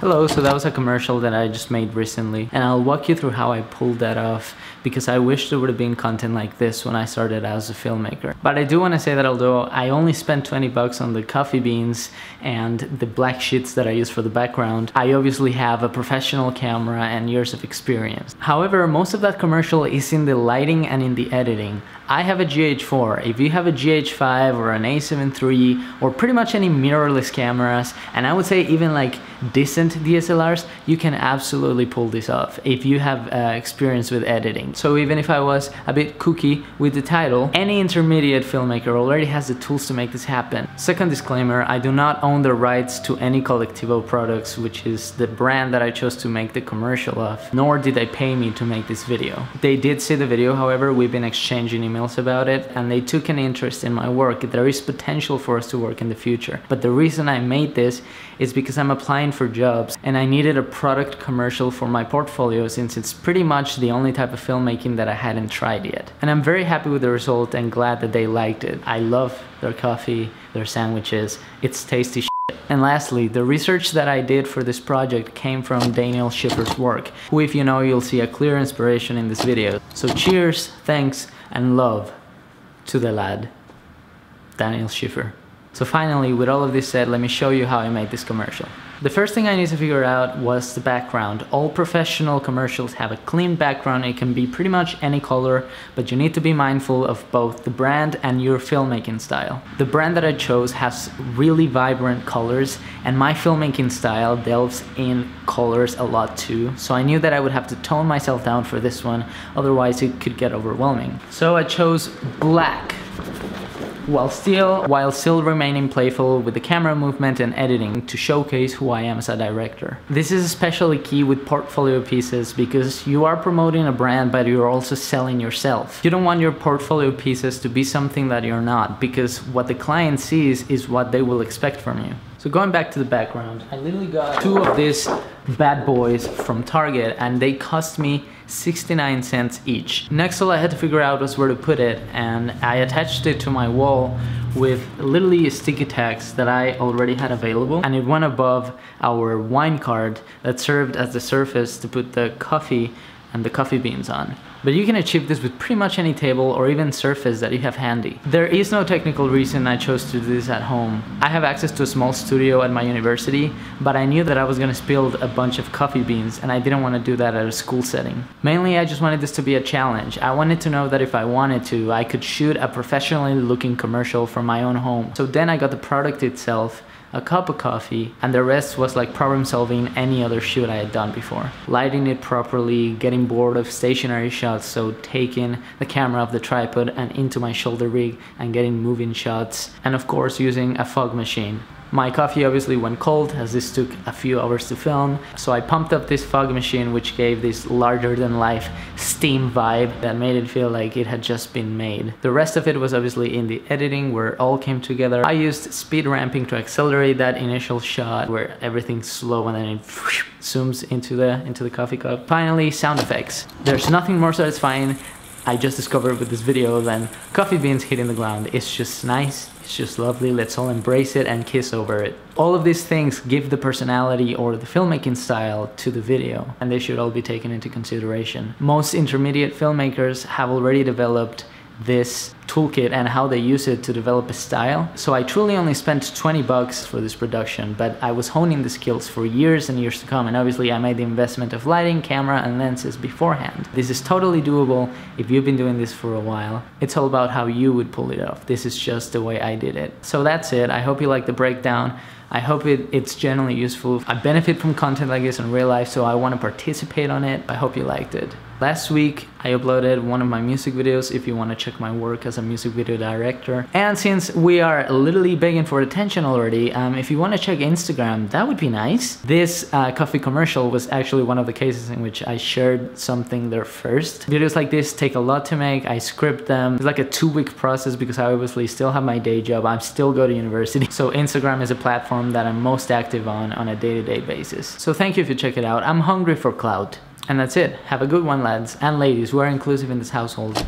Hello, so that was a commercial that I just made recently, and I'll walk you through how I pulled that off, because I wish there would have been content like this when I started as a filmmaker. But I do want to say that although I only spent 20 bucks on the coffee beans and the black sheets that I use for the background, I obviously have a professional camera and years of experience. However, most of that commercial is in the lighting and in the editing. I have a GH4. If you have a GH5 or an A7 III or pretty much any mirrorless cameras, and I would say even like decent DSLRs, you can absolutely pull this off if you have experience with editing. So even if I was a bit kooky with the title, any intermediate filmmaker already has the tools to make this happen. Second disclaimer, I do not own the rights to any Colectivo products, which is the brand that I chose to make the commercial of, nor did they pay me to make this video. They did see the video, however, we've been exchanging emails about it, and they took an interest in my work. There is potential for us to work in the future. But the reason I made this is because I'm applying for jobs and I needed a product commercial for my portfolio, since it's pretty much the only type of filmmaking that I hadn't tried yet. And I'm very happy with the result and glad that they liked it. I love their coffee, their sandwiches, it's tasty. And lastly, the research that I did for this project came from Daniel Schiffer's work, who, if you know, you'll see a clear inspiration in this video. So cheers, thanks, and love to the lad, Daniel Schiffer. So finally, with all of this said, let me show you how I made this commercial. The first thing I need to figure out was the background. All professional commercials have a clean background. It can be pretty much any color, but you need to be mindful of both the brand and your filmmaking style. The brand that I chose has really vibrant colors, and my filmmaking style delves in colors a lot too, so I knew that I would have to tone myself down for this one, otherwise it could get overwhelming. So I chose black, while still remaining playful with the camera movement and editing to showcase who I am as a director. This is especially key with portfolio pieces, because you are promoting a brand, but you're also selling yourself. You don't want your portfolio pieces to be something that you're not, because what the client sees is what they will expect from you. So going back to the background, I literally got two of these bad boys from Target and they cost me 69 cents each. Next, all I had to figure out was where to put it, and I attached it to my wall with literally sticky tags that I already had available, and it went above our wine card that served as the surface to put the coffee and the coffee beans on. But you can achieve this with pretty much any table or even surface that you have handy. There is no technical reason I chose to do this at home. I have access to a small studio at my university, but I knew that I was gonna spill a bunch of coffee beans and I didn't wanna do that at a school setting. Mainly, I just wanted this to be a challenge. I wanted to know that if I wanted to, I could shoot a professionally looking commercial from my own home. So then I got the product itself, a cup of coffee, and the rest was like problem solving any other shoot I had done before. Lighting it properly, getting bored of stationary shots, so taking the camera off the tripod and into my shoulder rig and getting moving shots, and of course using a fog machine. My coffee obviously went cold, as this took a few hours to film, so I pumped up this fog machine, which gave this larger than life steam vibe that made it feel like it had just been made. The rest of it was obviously in the editing, where it all came together. I used speed ramping to accelerate that initial shot where everything's slow and then it zooms into the coffee cup. Finally, sound effects. There's nothing more satisfying, I just discovered with this video, than coffee beans hitting the ground. It's just nice, it's just lovely, let's all embrace it and kiss over it. All of these things give the personality or the filmmaking style to the video, and they should all be taken into consideration. Most intermediate filmmakers have already developed this toolkit and how they use it to develop a style. So I truly only spent 20 bucks for this production, but I was honing the skills for years and years to come, and obviously I made the investment of lighting, camera, and lenses beforehand. This is totally doable if you've been doing this for a while. It's all about how you would pull it off. This is just the way I did it. So that's it. I hope you like the breakdown. I hope it's generally useful. I benefit from content like this in real life, so I want to participate on it. I hope you liked it. Last week, I uploaded one of my music videos if you want to check my work as a music video director. And since we are literally begging for attention already, if you want to check Instagram, that would be nice. This coffee commercial was actually one of the cases in which I shared something there first. Videos like this take a lot to make. I script them. It's like a 2-week process because I obviously still have my day job. I still go to university. So Instagram is a platform that I'm most active on a day-to-day basis. So thank you if you check it out. I'm hungry for clout. And that's it. Have a good one, lads and ladies. We're inclusive in this household.